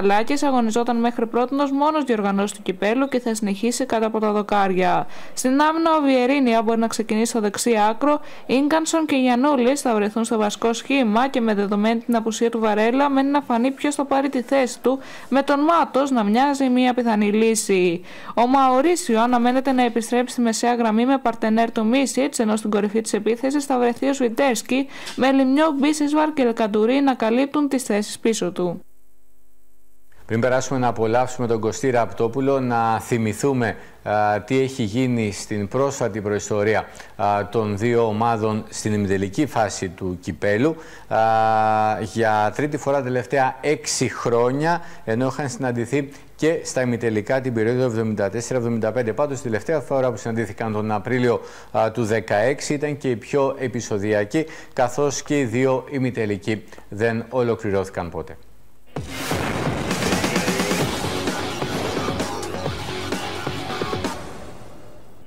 Φαλάκης αγωνιζόταν μέχρι πρώτος μόνος διοργανώσει του κυπέλου και θα συνεχίσει κάτω από τα δοκάρια. Στην άμυνα ο Βιερίνη μπορεί να ξεκινήσει στο δεξί άκρο, Ίνγκασον και Γιαννούλης θα βρεθούν στο βασικό σχήμα και με δεδομένη την απουσία του Βαρέλα μένει να φανεί ποιος θα πάρει τη θέση του, με τον Μάτος να μοιάζει μια πιθανή λύση. Ο Μαουρίσιο αναμένεται να επιστρέψει στη μεσαία γραμμή με παρτενέρ του Μίσιτ, ενώ στην κορυφή της επίθεσης θα βρεθεί ο Σουιτέρσκι με Λιμνιό, Μπίσισβαρ και Λεκαντουρί να καλύπτουν τις θέσεις πίσω του. Πριν περάσουμε να απολαύσουμε τον Κωστή Ραπτόπουλο, να θυμηθούμε τι έχει γίνει στην πρόσφατη προϊστορία των δύο ομάδων στην ημιτελική φάση του κυπέλου. Για τρίτη φορά τελευταία 6 χρόνια, ενώ είχαν συναντηθεί και στα ημιτελικά την περίοδο 74-75. Πάντως, η τελευταία φορά που συναντήθηκαν τον Απρίλιο του 2016 ήταν και η πιο επεισοδιακή, καθώς και οι δύο ημιτελικοί δεν ολοκληρώθηκαν ποτέ.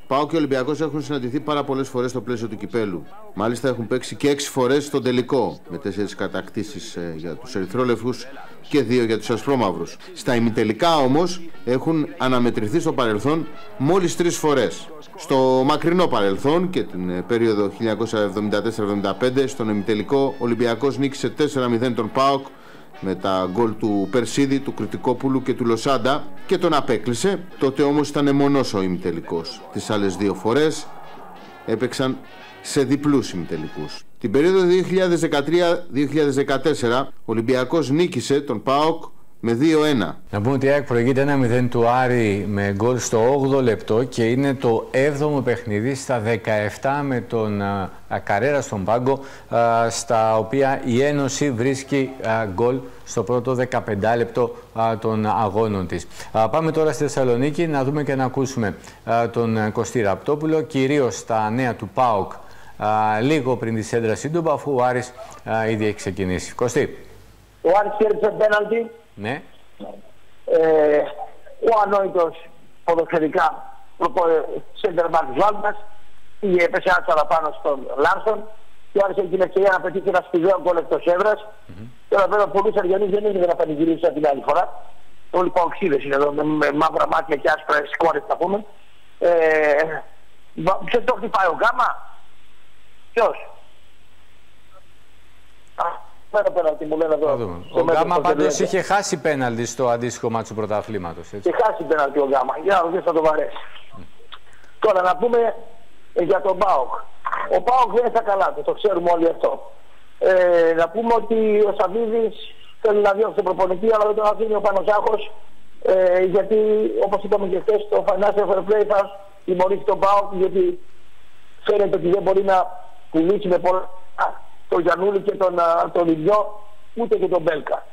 ΠΑΟΚ και Ολυμπιακός έχουν συναντηθεί πάρα πολλές φορές στο πλαίσιο του κυπέλου. Μάλιστα έχουν παίξει και 6 φορές στον τελικό, με 4 κατακτήσεις για τους ερυθρόλευκους και 2 για τους ασπρόμαυρους. Στα ημιτελικά όμως έχουν αναμετρηθεί στο παρελθόν μόλις 3 φορές. Στο μακρινό παρελθόν και την περίοδο 1974-75, στον ημιτελικό Ολυμπιακός νίκησε 4-0 τον ΠΑΟΚ με τα γκολ του Περσίδη, του Κριτικόπουλου και του Λοσάντα και τον απέκλεισε. Τότε όμως ήταν μονός ο ημιτελικός. Τις άλλες 2 φορές έπαιξαν σε διπλούς ημιτελικούς. Την περίοδο 2013-2014 ο Ολυμπιακός νίκησε τον ΠΑΟΚ με 2-1. Να πούμε ότι η ΑΕΚ προηγείται 1-0 του Άρη με γκολ στο 8ο λεπτό και είναι το 7ο παιχνίδι στα 17 με τον Καρέρα στον πάγκο, στα οποία η Ένωση βρίσκει γκολ στο πρώτο 15 λεπτό των αγώνων της. Πάμε τώρα στη Θεσσαλονίκη να δούμε και να ακούσουμε τον Κωστή Ραπτόπουλο, κυρίως τα νέα του ΠΑΟΚ λίγο πριν τη σέντρα σύντομα, αφού ο Άρης ήδη έχει ξεκινήσει. Κωστή. Ο Άρης κέρδισε πέναλτι. Ναι. Ο ανόητος ποδοσφαιρικά σέντερ μπακ της Λάμπας έπεσε ένας παραπάνω στον Λάρσον και άρχισε την ευκαιρία να πετύχει ένα σπουδαίο γκολ εκτός έδρας. Τώρα βέβαια πολλούς Αργιανούς δεν έγινε να πανηγυρίσουν την άλλη φορά. Όλοι παοξίδες είναι εδώ με μαύρα μάτια και άσπρα σκόρες θα πούμε. Ξέρετε το χτυπάει ο Γάμα. Ποιος? Πέναλτι, μου λένε εδώ, ο Γάμα πάντως είχε χάσει πέναλτι στο αντίστοιχο μάτσο του πρωταθλήματος. Είχε χάσει πέναλτι ο Γάμα. Για να δεις θα το βαρέσει. Τώρα να πούμε για τον ΠΑΟΚ. Ο ΠΑΟΚ δεν θα καλά, το ξέρουμε όλοι αυτό. Να πούμε ότι ο Σαβίδης θέλει να διώξει τον προπονητή, αλλά δεν τον αφήνει ο Πανοζάχος, γιατί όπως είπαμε και χθες, το Φανάστιο Ερπλέιπαν τιμωρήθηκε τον ΠΑΟΚ, γιατί φαίνεται ότι δεν μπορεί να πουλήσει με πολλά τον Γιαννούλη και τον Λιδιό, ούτε και τον Μπέλκα.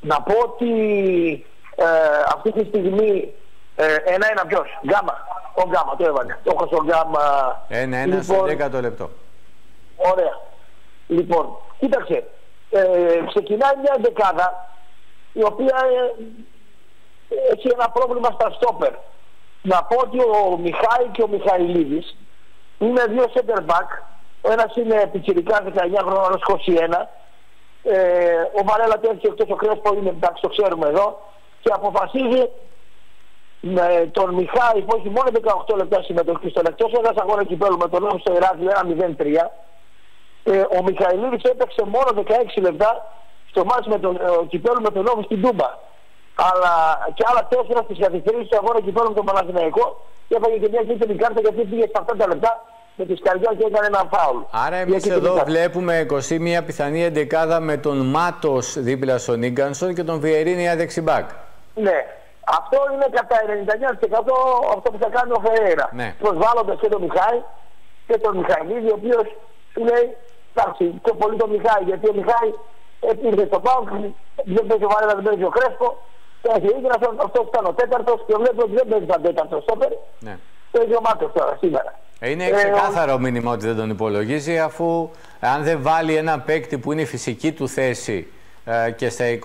Να πω ότι αυτή τη στιγμή ένα ποιος, Γκάμα, ο Γκάμα το έβαλε, το έχω στον Γκάμα. Ένα στο 10 λεπτό. Ωραία. Λοιπόν, κοίταξε, ξεκινάει μια δεκάδα η οποία έχει ένα πρόβλημα στα στόπερ. Να πω ότι ο Μιχάλη και ο Μιχαηλίδης είναι 2 center back. Ο ένας είναι πιτσιρικάς 19χρονος, 21. Ο Βαρέλα το έφυγε εκτός, ο Κρέσπο είναι εντάξει, το ξέρουμε εδώ. Και αποφασίζει με τον Μιχάλη που έχει μόνο 18 λεπτά συμμετοχή στον εκτός έδρας αγώνα κυπέλλου με τον Νόμο στο Ηράκλειο 1-0-3. Ο Μιχαηλίδης έπαιξε μόνο 16 λεπτά στο μάτς με τον κυπέλλου με τον Νόμο στην Τούμπα. Αλλά και άλλα 4 στις καθυστερήσεις του αγώνα κυπέλλου με τον ΠΑΝΑΘΗΝΑÏΚΟ. Και έφαγε και μια κίτρινη κάρτα γιατί πήγε στα 70 λεπτά. Με τη σκαριά και έκανε ένα φάουλ. Άρα εμείς εδώ βλέπουμε, Κωστή, μια πιθανή εντεκάδα με τον Μάτος δίπλα στον Ίνγκασον και τον Βιερίνη αδεξιμπάκ. Ναι. Αυτό είναι κατά 99% αυτό που θα κάνει ο Φερέιρα. Ναι. Προσβάλλοντας και τον Μιχάη και τον Μιχαηλίδη, ο οποίος του λέει εντάξει, πιο πολύ τον Μιχάη. Γιατί ο Μιχάη ήρθε στο ΠΑΟΚ, δεν παίζει ο Βαρέλα, δεν παίζει ο Κρέσπο. Αυτό ήταν ο 4ος και βλέπω ότι δεν παίζει τον 4ο στόπερ. Ναι. Παίζει ο Μάτος τώρα σήμερα. Είναι ξεκάθαρο μήνυμα ότι δεν τον υπολογίζει, αφού αν δεν βάλει ένα παίκτη που είναι η φυσική του θέση και στα 21-22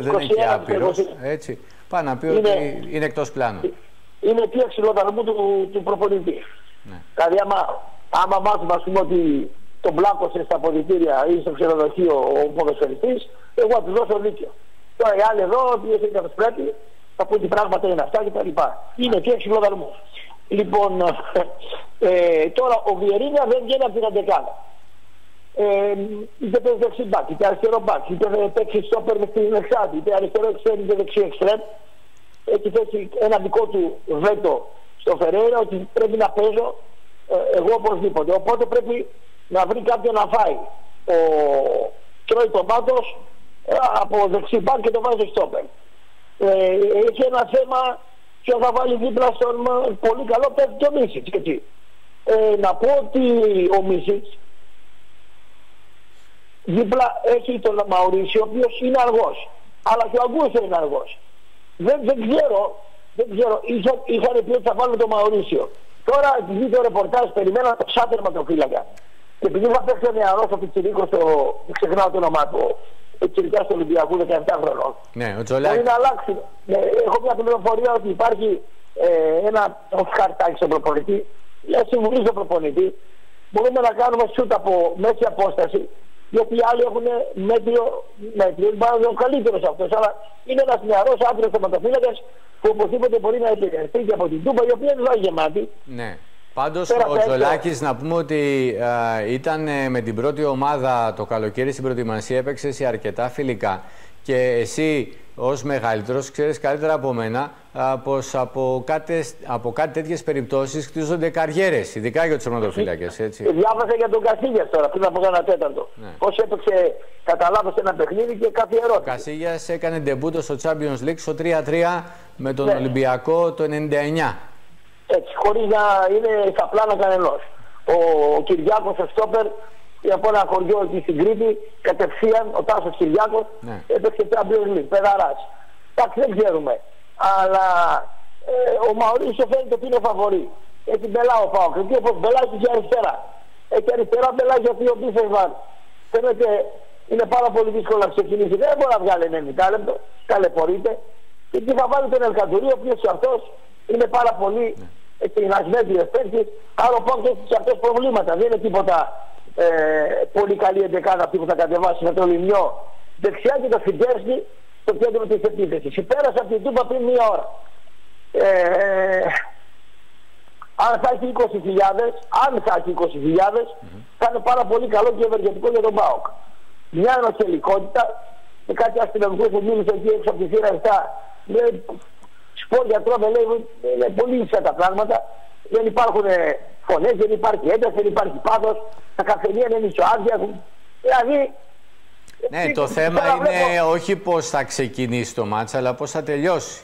δεν έχει άπειρος, έτσι, πάει να πει ότι είναι εκτός πλάνου. Είναι πιο ξυλοταρμού του προπονητή. Ναι. Δηλαδή άμα μάθουμε ας πούμε ότι τον μπλάκωσε στα αποδυτήρια ή στο ξενοδοχείο ο ποδοσφαιριστής, εγώ θα του δώσω δίκιο. Τώρα οι άλλοι εδώ, οι οποίοι δεν πρέπει, θα πούν τι πράγματα είναι αυτά κτλ. Είναι και εξυλοδαλμός. Λοιπόν, τώρα ο Βιερίνη δεν βγαίνει από την Αντεκάδα. Είτε παίζει δεξί μπακ, είτε αριστερό μπακ, είτε παίξει στόπερ με την εξάδη, είτε αριστερό εξτρέμ, είτε δεξί εξτρέμ. Έχει θέσει ένα δικό του βέτο στο Φερέιρα ότι πρέπει να παίζω εγώ οπωσδήποτε. Οπότε πρέπει να βρει κάποιον να φάει. Τρώει τον Μάτος από δεξί μπακ και το βάζει στόπερ. Έχει ένα θέμα ποιο θα βάλει δίπλα στον πολύ καλό παίκτη το Μίσιτ. Να πω ότι ο Μίσιτ δίπλα έχει τον Μαουρίσιο, ο οποίος είναι αργός, αλλά και ο Αγκούσιο είναι αργός. Δεν ξέρω, είχαν πει ότι θα βάλουν τον Μαουρίσιο. Τώρα επειδή το ρεπορτάζ περιμέναν σαν τερματοφύλακα και επειδή θα παίξει ο νεαρός ο πιτσιρίκος, ξεχνάω το όνομά του, πιτσιρικάς του Ολυμπιακού 17 χρονών. Ναι, ο Τζολάκης. Μπορεί να αλλάξει. Έχω μια πληροφορία ότι υπάρχει ένα χαρτάκι στον προπονητή, μια συμβουλή στον προπονητή. Μπορούμε να κάνουμε σούτ από μέση απόσταση. Γιατί οι άλλοι έχουν μέτριο, μάλλον ο καλύτερος αυτός. Αλλά είναι ένας νεαρός άντρας θεματοφύλακας που οπωσδήποτε μπορεί να επηρεαστεί και από την Τούμπα, η οποία δεν θα είναι γεμάτη. Ναι. Πάντως ο Τζολάκης, να πούμε ότι ήταν με την πρώτη ομάδα το καλοκαίρι στην προετοιμασία, έπαιξε σε αρκετά φιλικά. Και εσύ ως μεγαλύτερος ξέρεις καλύτερα από μένα πως από κάτι τέτοιες περιπτώσεις χτίζονται καριέρες, ειδικά για τους τερματοφύλακες. Διάβασα για τον Καθίγιας τώρα πριν από ένα τέταρτο. Ναι. Πώς έπαιξε κατά λάθος ένα παιχνίδι και κάποια ερώτηση. Ο Κασαγιάννης έκανε ντεμπούτο στο Champions League στο 3-3 με τον Ολυμπιακό το 99. Έτσι, χωρίς να είναι στα πλάνα κανενός. Ο Κυριάκος ο στόπερ από ένα χωριό εκεί στην Κρήτη, κατευθείαν ο Τάσος Κυριάκος, ναι, έπαιξε Champions League, παιδαράς. Εντάξει, δεν ξέρουμε. Αλλά ο Μαουρίσιο φαίνεται ότι είναι φαβορή. Έχει μπελά ο ΠΑΟΚ, γιατί όπως μπελάζει και αριστερά. Έχει αριστερά μπελάζει ο Πίφερ Βαν. Φαίνεται είναι πάρα πολύ δύσκολο να ξεκινήσει. Δεν μπορεί να βγάλει 90 λεπτό, ταλαιπωρείται. Και εκεί θα βάλει τον Ελκαντουρί, ο οποίος αυτός είναι πάρα πολύ εκτινασμένος παίκτης. Άρα ο ΠΑΟΚ έχει και αυτός προβλήματα. Δεν είναι τίποτα πολύ καλή εντεκάδα αυτή που θα κατεβάσει με το Λιμιό δεξιά και το Σουιτέρσκι στο κέντρο της επίθεσης. Πέρασε από την Τούμπα πριν μία ώρα. Αν θα έχει 20.000, θα είναι πάρα πολύ καλό και ευεργετικό για τον ΠΑΟΚ. Μια ενοχελικότητα και κάτι αστυνομικό που μίλησε εκεί έξω από τη θύρα 7. Λέει, σπορ γιατρό με λέει, είναι πολύ ίσια τα πράγματα. Δεν υπάρχουν φωνές, δεν υπάρχει ένταση, δεν υπάρχει πάθος. Τα καφενεία δεν είναι ισοάδια. Δηλαδή. Ναι, το θέμα είναι όχι πώς θα ξεκινήσει το μάτς, αλλά πώς θα τελειώσει.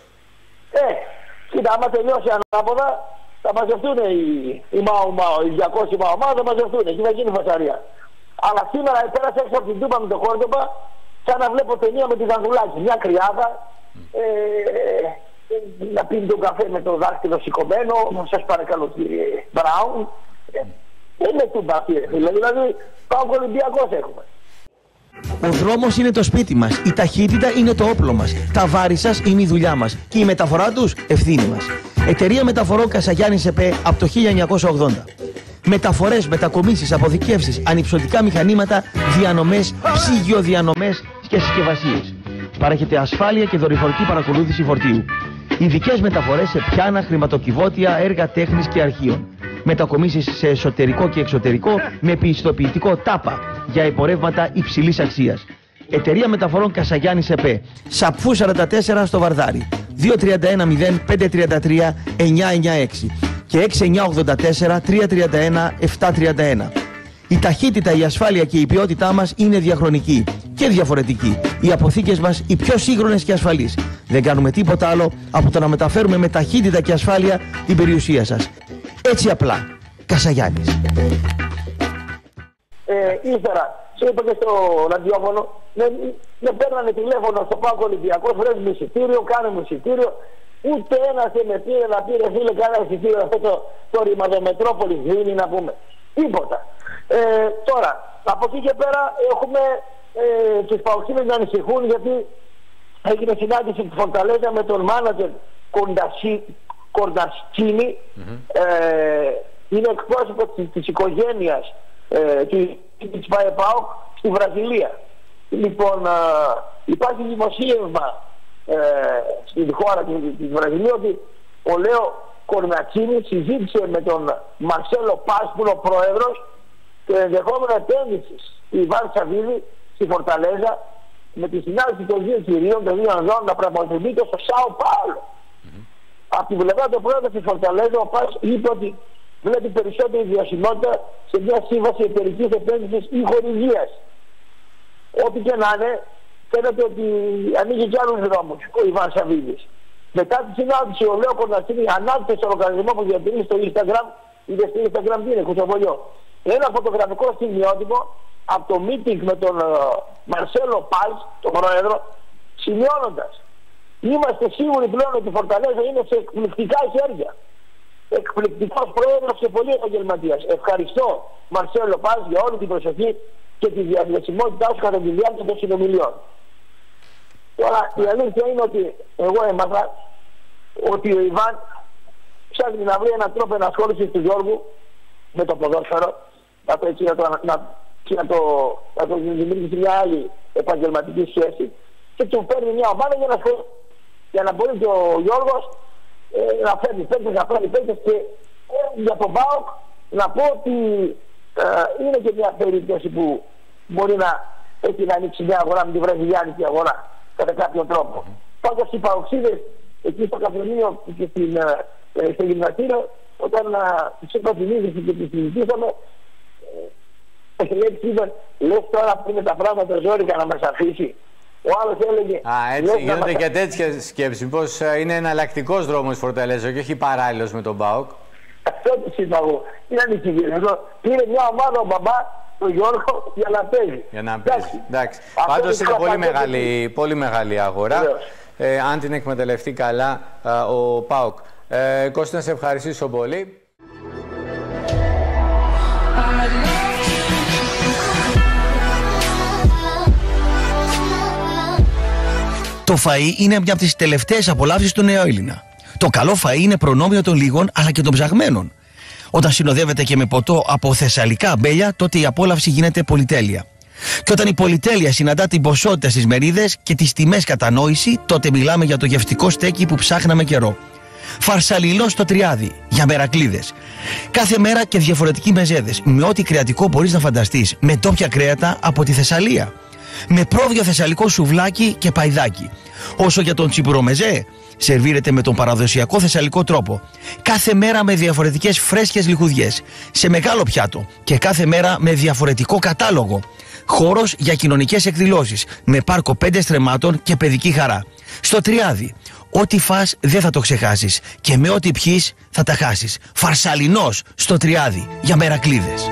Κοίτα, άμα τελειώσει ανάποδα, θα μαζευτούν οι διακόσιοι μαωμάδες, θα μαζευτούν. Εκεί θα γίνει φασαρία. Αλλά σήμερα πέρασα έξω από την Τούπα με το Κόρτομπα, σαν να βλέπω ταινία με τη Γιαννούλη. Μια κρυάδα. Να πίνει τον καφέ με το δάχτυλο σηκωμένο, σας παρακαλώ κύριε Μπράουν. Δεν είναι του μπαφή, δηλαδή πάω Ολυμπιακός έχουμε. Ο δρόμος είναι το σπίτι μας, η ταχύτητα είναι το όπλο μας, τα βάρη σας είναι η δουλειά μας και η μεταφορά τους ευθύνη μας. Εταιρεία Μεταφορών Κασαγιάννης ΕΠΕ από το 1980. Μεταφορές, μετακομίσεις, αποθηκεύσεις, ανυψωτικά μηχανήματα, διανομές, ψυγειοδιανομές και συσκευασίες. Παρέχεται ασφάλεια και δορυφορική παρακολούθηση φορτίου. Ειδικές μεταφορές σε πιάνα, χρηματοκιβώτια, έργα τέχνης και αρχείων. Μετακομίσεις σε εσωτερικό και εξωτερικό με πιστοποιητικό τάπα για υπορεύματα υψηλής αξίας. Εταιρεία Μεταφορών Κασαγιάννης ΕΠΕ. Σαπφού 44 στο Βαρδάρι. 231-0533-996 και 6984-331-731. Η ταχύτητα, η ασφάλεια και η ποιότητά μας είναι διαχρονική και διαφορετική. Οι αποθήκες μας οι πιο σύγχρονες και ασφαλείς. Δεν κάνουμε τίποτα άλλο από το να μεταφέρουμε με ταχύτητα και ασφάλεια την περιουσία σας. Έτσι απλά. Κασαγιάννης. Ύστερα, σου είπα και στο ραδιόφωνο, με παίρνανε τηλέφωνο στο ΠΑΟΚ Ολυμπιακός, βρες μου εισιτήριο, κάνε μου εισιτήριο. Ούτε ένας δεν με πήρε να πήρε φίλε κανένα εισιτήριο. Αυτό το ρημαδομετρόπολης δίνει να πούμε. Τίποτα. Τώρα, από εκεί και πέρα έχουμε τους παοξίδες να ανησυχούν γιατί έγινε συνάντηση του Φορταλέζα με τον μάνατζερ Κορντασκίνη. Είναι εκπρόσωπο της οικογένειας της ΠΑΟΚ στη Βραζιλία. Λοιπόν, υπάρχει δημοσίευμα στην χώρα της Βραζιλίας ότι ο Λέο Κορνατσίνη συζήτησε με τον Μαρσέλο Παλς, που είναι ο πρόεδρος, και ενδεχόμενο επένδυσης στη Βάρη Σαβίδη, στη Φορταλέζα, με τη συνάντηση των δύο κυρίων, των δύο ανδρών, να πραγματοποιείται στο Σάο Πάολο. Από την πλευρά του πρόεδρου της Φορταλέζα, ο Παλς είπε ότι βλέπει περισσότερη βιωσιμότητα σε μια σύμβαση εταιρικής επένδυσης ή χορηγίας. Ό,τι και να είναι, φαίνεται ότι ανοίγει και άλλους δρόμους ο Ιβάν Σαβίδης. Μετά τη συνάντηση, ο Λέο Κορνατσίνη ανάπτυξε τον οργανισμό που διατηρεί στο Instagram, είδε στο Instagram τι είναι, κουτσοβολιό, ένα φωτογραφικό στιγμιότυπο από το meeting με τον Μαρσέλο Παλς, τον πρόεδρο, σημειώνοντας: είμαστε σίγουροι πλέον ότι η Φορταλέζα είναι σε εκπληκτικά χέρια. Εκπληκτικός πρόεδρος και πολύ επαγγελματίας. Ευχαριστώ, Μαρσέλο Παλς, για όλη την προσοχή και τη διαθεσιμότητά σου κατά τη διάρκεια των συνομιλιών. Τώρα, η αλήθεια είναι ότι εγώ έμαθα ότι ο Ιβάν ψάχνει να βρει έναν τρόπο ενασχόλησης του Γιώργου με το ποδόσφαιρο, να το δημιουργήσει μια άλλη επαγγελματική σχέση, και του παίρνει μια ομάδα για να μπορεί και ο Γιώργος να φέρνει παίκτες, και για τον ΠΑΟΚ να πω ότι είναι και μια περίπτωση που μπορεί να ανοίξει μια αγορά με την βραζιλιάνικη αγορά κατά κάποιο τρόπο. Πάντως οι παοξίδες εκεί στο καφενείο και στο γυμναστήριο, όταν τους είπα την είδηση και τους συζητήσαμε, έτσι είπαν: λες τώρα που είναι τα πράγματα ζόρικα να μας αφήσει. Ο άλλος έλεγε... Α, έτσι γίνονται και τέτοια σκέψη, πως είναι εναλλακτικός δρόμος Φορταλέζα και όχι παράλληλος με τον ΠΑΟΚ. Αυτό τους είπα εγώ. Είναι ανησυχητικό. Πήρε μια ομάδα ο μπαμπά, τον Γιώργο, για να παίζει. Εντάξει. Πάντως είναι πολύ μεγάλη αγορά. Αν την εκμεταλλευτεί καλά ο ΠΑΟΚ. Κώστα, να σε ευχαριστήσω πολύ. Το φαΐ είναι μια από τις τελευταίες απολαύσεις του νέου Έλληνα. Το καλό φαΐ είναι προνόμιο των λίγων αλλά και των ψαγμένων. Όταν συνοδεύεται και με ποτό από θεσσαλικά αμπέλια, τότε η απόλαυση γίνεται πολυτέλεια. Και όταν η πολυτέλεια συναντά την ποσότητα στις μερίδες και τις τιμές κατανόηση, τότε μιλάμε για το γευστικό στέκι που ψάχναμε καιρό. Φαρσαλιλό στο τριάδι, για μερακλίδες. Κάθε μέρα και διαφορετικοί μεζέδες, με ό,τι κρεατικό μπορείς να φανταστείς, με τόπια κρέατα από τη Θεσσαλία. Με πρόβιο θεσσαλικό σουβλάκι και παϊδάκι. Όσο για τον τσιμπουρομεζέ, σερβίρεται με τον παραδοσιακό θεσσαλικό τρόπο. Κάθε μέρα με διαφορετικές φρέσκες λιχουδιές, σε μεγάλο πιάτο, και κάθε μέρα με διαφορετικό κατάλογο. Χώρος για κοινωνικές εκδηλώσεις, με πάρκο 5 στρεμμάτων και παιδική χαρά. Στο τριάδι, ό,τι φας δεν θα το ξεχάσεις και με ό,τι πιείς θα τα χάσεις. Φαρσαλινός στο τριάδι, για μερακλίδες.